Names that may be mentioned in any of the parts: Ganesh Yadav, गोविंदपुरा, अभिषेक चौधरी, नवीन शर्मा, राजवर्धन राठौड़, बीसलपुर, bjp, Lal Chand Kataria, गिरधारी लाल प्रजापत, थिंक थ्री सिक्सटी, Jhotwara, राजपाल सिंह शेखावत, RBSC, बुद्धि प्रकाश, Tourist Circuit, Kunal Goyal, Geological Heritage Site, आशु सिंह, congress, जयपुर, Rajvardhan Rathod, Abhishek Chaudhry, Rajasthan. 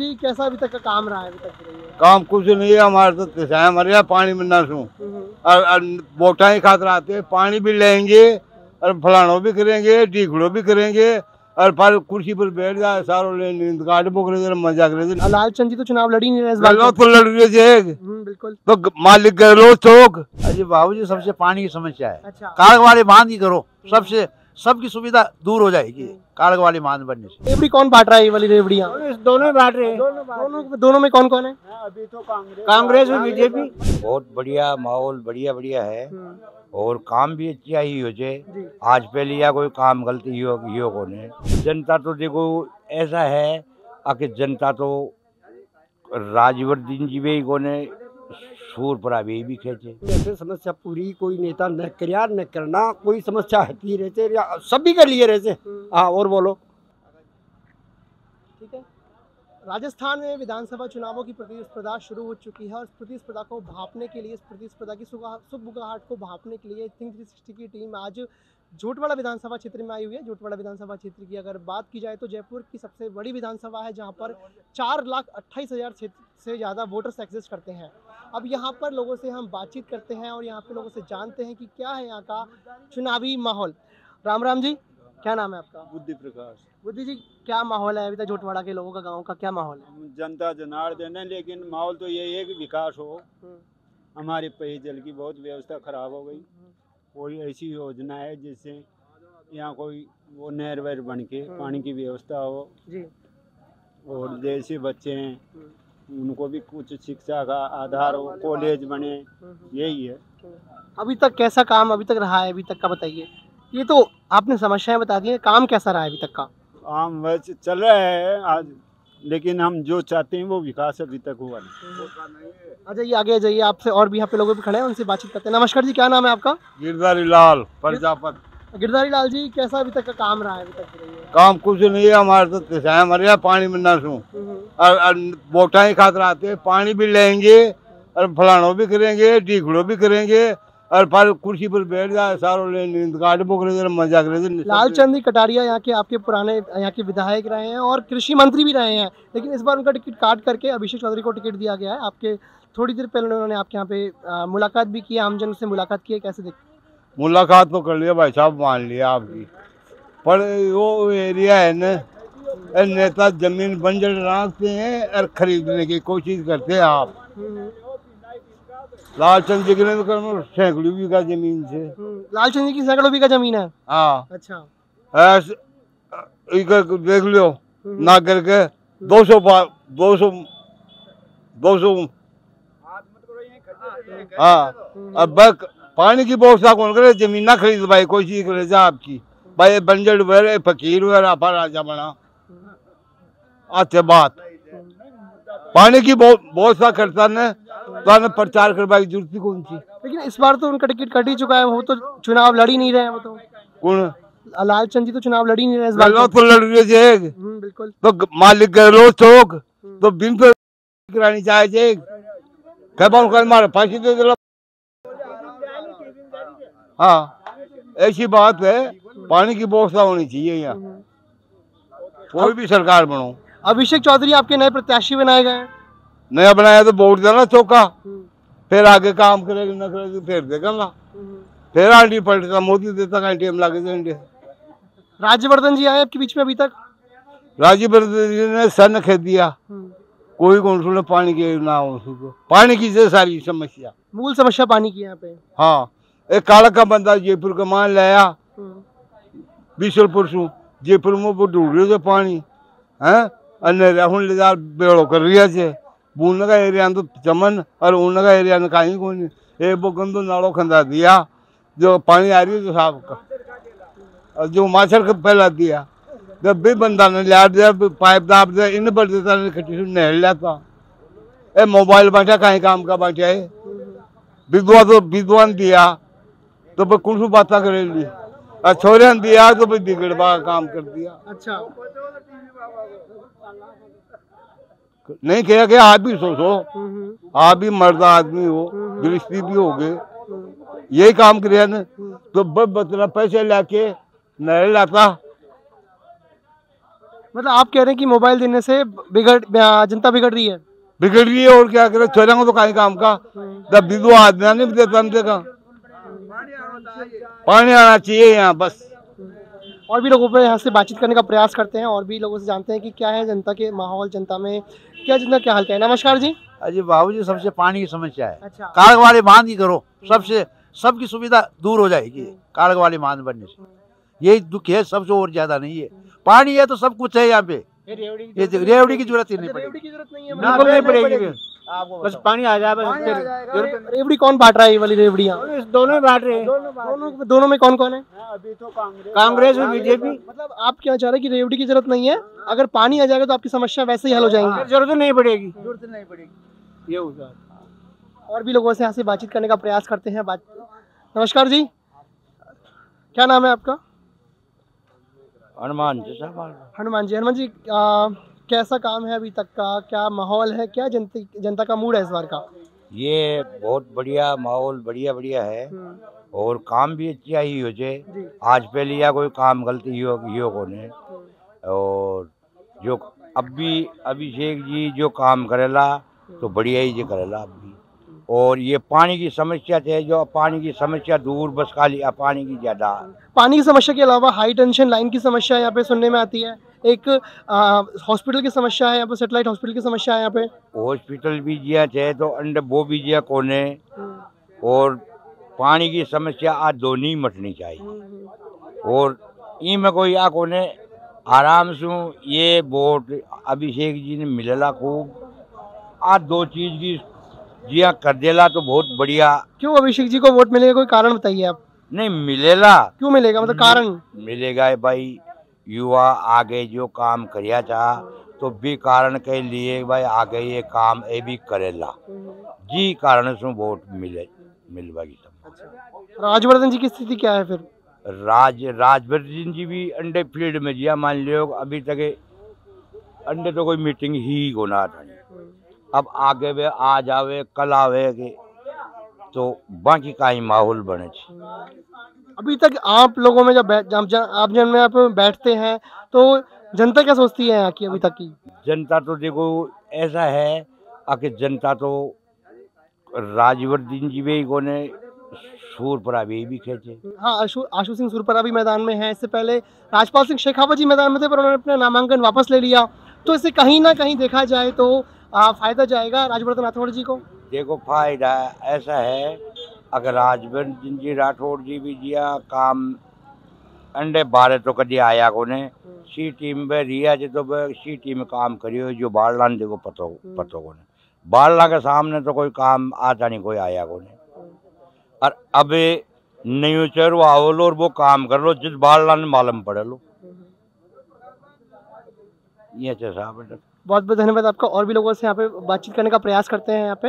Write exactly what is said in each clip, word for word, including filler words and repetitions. जी कैसा अभी तक का काम रहा है? अभी तक काम कुछ नहीं है हमारे तो किसान हमारे यहाँ पानी मिलना शू और बोटा ही खातर आते हैं, पानी भी लेंगे और फलानो भी करेंगे डीखड़ो भी करेंगे और पर कुर्सी पर बैठ जाए सारो लेकर मजा करे। लाल चंद जी तो चुनाव लड़ी नहीं रहे, लड़ रहे थे बिल्कुल तो मालिक गहलोत चौक। अजी बाबू जी सबसे पानी की समस्या है, कागवाड़ी बांध ही करो, सबसे सबकी सुविधा दूर हो जाएगी कारग वाली मान बनने से। रेवड़ी कौन बांट रहा है? ये वाली रेवड़ियाँ दोनों बांट रहे हैं। दोनों दोनों में कौन कौन है? अभी तो कांग्रेस और बीजेपी। बहुत बढ़िया माहौल, बढ़िया बढ़िया है और काम भी अच्छा ही हो जाए। आज पहले या कोई काम गलती योगों ने जनता तो देखो ऐसा है आके जनता तो राजवर्धन जी भी कोने सूर पर अभी भी खेचे। जैसे समस्या पूरी कोई नेता न करिया न करना, कोई समस्या हटी रहते या सभी के लिए रहते। हाँ और बोलो ठीक है। राजस्थान में विधानसभा चुनावों की प्रतिस्पर्धा शुरू हो चुकी है और इस प्रतिस्पर्धा को भांपने के लिए, इस प्रतिस्पर्धा की सुगबुगाहट को भांपने के लिए थिंक थ्री सिक्सटी की टीम आज झोटवाड़ा विधानसभा क्षेत्र में आई हुई है। झोटवाड़ा विधानसभा क्षेत्र की अगर बात की जाए तो जयपुर की सबसे बड़ी विधानसभा है जहां पर चार लाख अट्ठाईस हज़ार से ज़्यादा वोटर्स एग्जिस्ट करते हैं। अब यहां पर लोगों से हम बातचीत करते हैं और यहां पर लोगों से जानते हैं कि क्या है यहाँ का चुनावी माहौल। राम राम जी, क्या नाम है आपका? बुद्धि प्रकाश। बुद्धि जी क्या माहौल है अभी तक झोटवाड़ा के लोगों का, गाँव का क्या माहौल है? जनता जनार्दन है लेकिन माहौल तो ये है कि विकास हो। हमारे पेयजल की बहुत व्यवस्था खराब हो गई, कोई ऐसी योजना है जिससे यहाँ कोई वो नहर वहर बन के पानी की व्यवस्था हो जी। और जैसे बच्चे हैं उनको भी कुछ शिक्षा का आधार हो, कॉलेज बने, यही है। अभी तक कैसा काम अभी तक रहा है अभी तक का बताइए? ये तो आपने समस्याएं बता दी हैं, काम कैसा रहा है अभी तक का? काम वैसे चल रहा है आज, लेकिन हम जो चाहते हैं वो विकास अभी तक हुआ नहीं। अच्छा ये आगे जाइए, आपसे और भी यहाँ पे लोगों पे खड़े हैं उनसे बातचीत करते हैं। नमस्कार जी, क्या नाम है आपका? गिरधारी लाल प्रजापत। गिरधारी लाल जी कैसा अभी तक का काम रहा है? अभी तक काम कुछ नहीं है हमारे तो किसान हमारे यहाँ पानी मिलना शू और बोटा ही खातर आते हैं, पानी भी लेंगे और फलानो भी करेंगे डीखड़ो भी करेंगे और पर कुर्सी पर बैठ जाए सारो लेकर मजा करे। लाल चंद कटारिया यहाँ के आपके पुराने यहाँ के विधायक रहे हैं और कृषि मंत्री भी रहे हैं, लेकिन इस बार उनका टिकट काट करके अभिषेक चौधरी को टिकट दिया गया है। आपके थोड़ी देर पहले उन्होंने आपके यहाँ पे आ, मुलाकात भी की, आमजन से मुलाकात की है, कैसे देखते? मुलाकात तो कर लिया भाई साहब, मान लिया आपकी, पर वो एरिया है न नेता जमीन बंजर रखते हैं और खरीदने की कोशिश करते हैं। आप लाल चंद जी के सैकड़ों बीघा जमीन से, लाल चंद जी की सैकड़ों बीघा जमीन है। हाँ अच्छा देख लो ना करके दो सौ दो सौ दो सौ हाँ अब पानी की व्यवस्था कौन करे? जमीन ना खरीद भाई, कोई चीज करे जा आपकी भाई, बंजर वे फकीर हुए राजा बना। अच्छा बात पानी की व्यवस्था करता ने तो प्रचार करवाई जरूरत ही कौन सी? लेकिन इस बार तो उनका टिकट कट ही चुका है, वो तो चुनाव लड़ी नहीं रहे। वो तो कौन? लाल चंद जी तो चुनाव लड़ी नहीं रहे इस बार तो, लड़ रहे थे बिल्कुल तो मालिक गहलोत चौक तो बिन पे करानी चाहिए। फांसी दे दो। हाँ ऐसी बात है, पानी की व्यवस्था होनी चाहिए यहाँ, कोई भी सरकार बनो। अभिषेक चौधरी आपके नए प्रत्याशी बनाए गए हैं, नया बनाया तो वोट देना चौका, फिर आगे काम करेगा न करेगा फिर देगा ना, फिर आंटी पलटता मोदी देता एम लागे देंगे। राज्यवर्धन जी आए आपके बीच में अभी तक? राज्यवर्धन जी ने सन खेत दिया, कोई कौन सुन पानी की ना हो, पानी की से सारी समस्या, मूल समस्या पानी की यहाँ पे। हाँ एक काला का बंदा जयपुर का मान लाया बीसलपुर से, जयपुर में वो ढूंढ रहे थे पानी है अन्य बेड़ो कर रही है बूंद का एरिया तो चमन और ऊन का एरिया ने कहीं को नहीं, एक वो गंदो नाड़ो खंदा दिया जो पानी आ रही है जो साफ का जो माछर का फैला दिया, जब भी बंदा ने लिया दिया पाइप दाप दिया इन पर देता नहर लाता। ए मोबाइल बांटा कहीं काम का बांटा है, विधवा तो विद्वान दिया तो भाई कुछ बात करे ली, और छोरे ने दिया तो भाई बिगड़वा काम कर दिया। अच्छा नहीं कह के आप भी सोचो, आप भी मर्दा आदमी हो, गृहस्थी भी हो गए, यही काम करे ना तो बस बतना पैसे लाके नहर लाता मतलब आप कह रहे हैं कि मोबाइल देने से बिगड़ जनता बिगड़ रही है, बिगड़ रही है और क्या करे, छोड़ा तो कहीं काम का जब बिंदु आदमी नहीं देता, हमसे कहा पानी आना चाहिए यहाँ बस। और भी लोगों पर यहाँ से बातचीत करने का प्रयास करते हैं और भी लोगों से जानते हैं कि क्या है जनता के माहौल, जनता में क्या जनता क्या हाल है। नमस्कार जी। अजी बाबू जी सबसे पानी की समस्या है। अच्छा। कालगवाली बांध ही करो, सबसे सबकी सुविधा दूर हो जाएगी। कालगवाली बांध बनने से यही दुख है सबसे, और ज्यादा नहीं है। पानी है तो सब कुछ है यहाँ पे, रेवड़ी की जरूरत ही नहीं पड़ेगी, बस पानी आ जाए बस। रेवड़ी कौन बांट रहा है, ये वाली रेवड़ी दोनों बांट रहे हैं। दोनों दोनों में कौन कौन है? अभी तो कांग्रेस और बीजेपी। मतलब आप क्या चाह रहे हैं कि रेवड़ी की जरूरत नहीं है, अगर पानी आ जाएगा तो आपकी समस्या वैसे ही हल हो जाएगी, जरूरत नहीं पड़ेगी, जरूरत नहीं पड़ेगी ये होगा। और भी लोगों से यहाँ से बातचीत करने का प्रयास करते हैं। बात नमस्कार जी, क्या नाम है आपका? हनुमान जी। हनुमान जी, हनुमान जी कैसा काम है अभी तक का, क्या माहौल है, क्या जनता जनता का मूड है इस बार का? ये बहुत बढ़िया माहौल, बढ़िया बढ़िया है और काम भी अच्छा ही हो जाए। आज पे लिया कोई काम गलती युवकों ने, और जो अभी अभिषेक जी जो काम करेला तो बढ़िया ही जी करेला अभी। और ये पानी की समस्या है, जो पानी की समस्या दूर बस खाली पानी की ज्यादा। पानी की समस्या के अलावा हाई टेंशन लाइन की समस्या यहाँ पे सुनने में आती है, एक हॉस्पिटल की समस्या है यहाँ पे, सेटेलाइट हॉस्पिटल की समस्या है यहाँ पे। हॉस्पिटल भी जिया है तो अंडर वो भी जिया कोने, और पानी की समस्या आज दोनों मटनी चाहिए। और ई में कोई आ कोने आराम से ये वोट अभिषेक जी ने मिलेला खूब, आज दो चीज की जी हाँ कर देला तो बहुत बढ़िया। क्यों अभिषेक जी को वोट मिलेगा, कोई कारण बताइए आप? नहीं मिलेला क्यों मिलेगा, मतलब कारण मिलेगा भाई, युवा आगे जो काम करिया चाह तो भी कारण के लिए भाई आगे ये काम ये भी करेला जी, कारण से वोट मिले मिलवागी सब। अच्छा। राजवर्धन जी की स्थिति क्या है फिर? राज राजवर्धन जी भी अंडे फील्ड में जिया मान लियो अभी तक अंडे तो कोई मीटिंग ही होना था, अब आगे वे आ जावे कल आवे के तो बाकी का ही माहौल बने। अभी तक आप लोगों में जब जब जब आप जन में आप बैठते हैं तो जनता क्या सोचती है यहाँ की अभी तक की? जनता तो देखो ऐसा है आके जनता तो राजवर्धन जी भी को ने सूरपरा भी, भी खेचे। हाँ आशु, आशु सिंह सूरपरा भी मैदान में है, इससे पहले राजपाल सिंह शेखावत जी मैदान में थे पर उन्होंने अपना नामांकन वापस ले लिया। तो इससे कहीं ना कहीं देखा जाए तो आ, फायदा जाएगा राजवर्धन राठौड़ जी को। देखो फायदा ऐसा है अगर राजवर्धन जी राठौड़ जी भी जिया काम अंडे बारे तो कभी आया कोने, सी टीम में रिया जी तो सी टीम में काम करियो जो बारला ने देखो पतो पतो कोने, बारला के सामने तो कोई काम आता नहीं, कोई आया कोने। और अब न्यू चर वो आओ लो और वो काम कर लो जिस बारला ने मालूम पड़े लो। ये साहब बहुत बहुत धन्यवाद आपका। और भी लोगों से यहाँ पे बातचीत करने का प्रयास करते हैं यहाँ पे।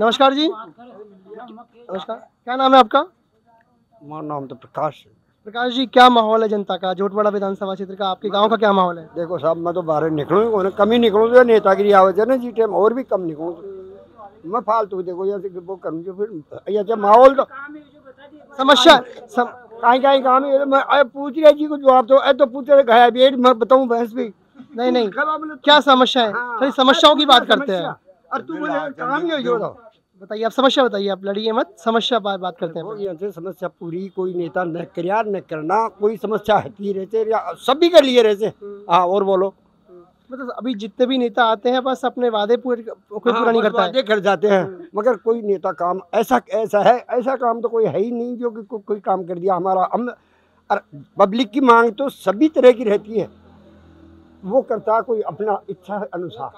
नमस्कार जी, नमस्कार, क्या नाम है आपका? मेरा नाम तो प्रकाश। प्रकाश जी क्या माहौल है जनता का, झोटवाड़ा विधानसभा क्षेत्र का, आपके गांव का क्या माहौल है? देखो साहब मैं तो बाहर निकलूँ कम ही निकलूँ, तो नेतागिरी आवाज है ना जी टाइम और भी कम निकलूँ मैं फालतू। देखो यहाँ माहौल तो समस्या कहीं कहीं काम ही मैं पूछ रहा जी को जवाब दो तो पूछ रहे गया भी मैं बताऊं बहस भी नहीं नहीं क्या समस्या है। हाँ। समस्याओं की बात करते हैं और तू बोले काम ही हो जाओ, बताइए आप समस्या बताइए, आप लड़िए मत, समस्या बात बात करते हैं। समस्या पूरी कोई नेता न करिया न करना, कोई समस्या हती रहते सभी के लिए रहते। हाँ और बोलो मतलब अभी जितने भी नेता आते हैं बस अपने वादे पूरे पूरा नहीं करता है, कर जाते हैं मगर कोई नेता काम ऐसा ऐसा है ऐसा काम तो कोई है ही नहीं जो कि को, कोई काम कर दिया हमारा। हम पब्लिक की मांग तो सभी तरह की रहती है, वो करता कोई अपना इच्छा अनुसार।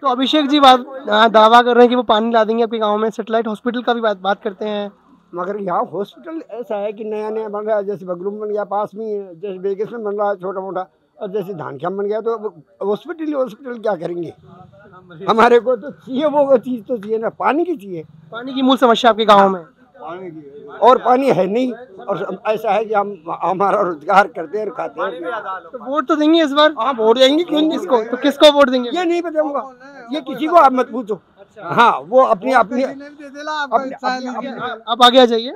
तो अभिषेक जी बात दावा कर रहे हैं कि वो पानी ला देंगे आपके गाँव में, सेटेलाइट हॉस्पिटल का भी बात करते हैं मगर यहाँ हॉस्पिटल ऐसा है कि नया नया बन रहा है, जैसे बगलूम बन गया पास में, जैसे बेगस में बन रहा है छोटा मोटा, और जैसे धानख्याम बन गया, तो हॉस्पिटल हॉस्पिटल क्या करेंगे? हमारे को तो चाहिए वो चीज़ तो चाहिए ना, पानी की चाहिए। पानी की मूल समस्या आपके गाँव में पानी की, और पानी है नहीं, और ऐसा है कि हम हमारा रोजगार करते हैं और खाते हैं। तो वोट तो देंगे इस बार? हाँ वोट देंगे। क्यों? किसको? तो किसको वोट देंगे ये नहीं बताऊँगा, ये किसी को आप मत पूछो। हाँ वो अपनी अपनी आप आगे आ जाइए।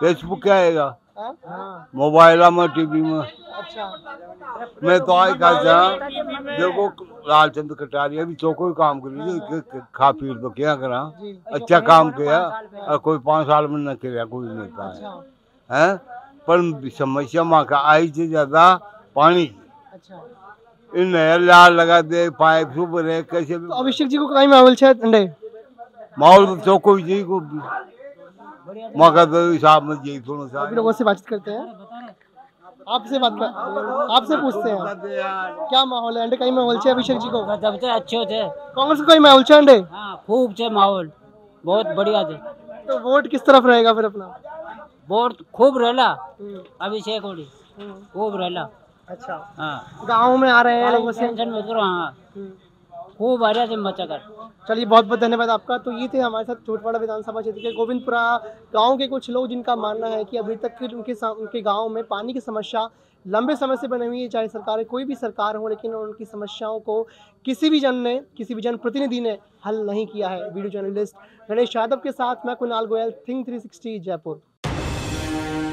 फेसबुक क्या आएगा मोबाइल में टीवी में। मैं तो आज देखो लालचंद कटारिया भी चौको काम कर खा पी तो क्या करा अच्छा काम किया और कोई पाँच साल में न किया कोई नेता है पर समस्या माँ का आई से ज्यादा पानी की नया लाल लगा दे पाइप शुभ रहे कैसे। तो अभिषेक जी को कहीं माहौल अंडे माहौल चौको जी को मौका दो हिसाब में यही थोड़ा सा लोगों से बातचीत करते हैं। आपसे बात आपसे पूछते हैं क्या माहौल है अंडे कहीं माहौल है अभिषेक जी को जब से अच्छे होते कांग्रेस कोई माहौल है अंडे खूब है माहौल बहुत बढ़िया थे। तो वोट किस तरफ रहेगा फिर अपना वोट खूब रहला अभिषेक ओडी खूब रहला। अच्छा हाँ गाँव में आ रहे हैं खूब आ रहा थे मचा कर। चलिए बहुत बहुत धन्यवाद आपका। तो ये थे हमारे साथ झोटवाड़ा विधानसभा क्षेत्र के गोविंदपुरा गांव के कुछ लोग जिनका मानना है कि अभी तक उनके उनके गांव में पानी की समस्या लंबे समय से बनी हुई है चाहे सरकार कोई भी सरकार हो लेकिन उनकी समस्याओं को किसी भी जन ने किसी भी जनप्रतिनिधि ने हल नहीं किया है। वीडियो जर्नलिस्ट गणेश यादव के साथ मैं Kunal Goyal थिंक थ्री सिक्सटी जयपुर।